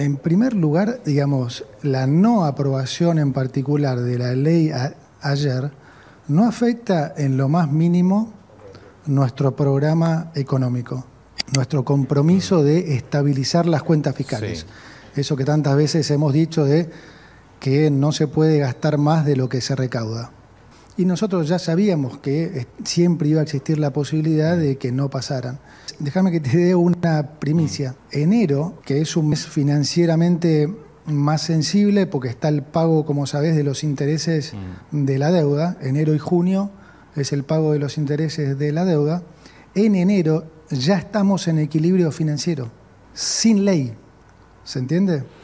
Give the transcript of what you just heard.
En primer lugar, digamos, la no aprobación en particular de la ley ayer no afecta en lo más mínimo nuestro programa económico, nuestro compromiso de estabilizar las cuentas fiscales. Sí. Eso que tantas veces hemos dicho de que no se puede gastar más de lo que se recauda. Y nosotros ya sabíamos que siempre iba a existir la posibilidad de que no pasaran. Déjame que te dé una primicia. Enero, que es un mes financieramente más sensible porque está el pago, como sabés, de los intereses de la deuda. Enero y junio es el pago de los intereses de la deuda. En enero ya estamos en equilibrio financiero, sin ley. ¿Se entiende?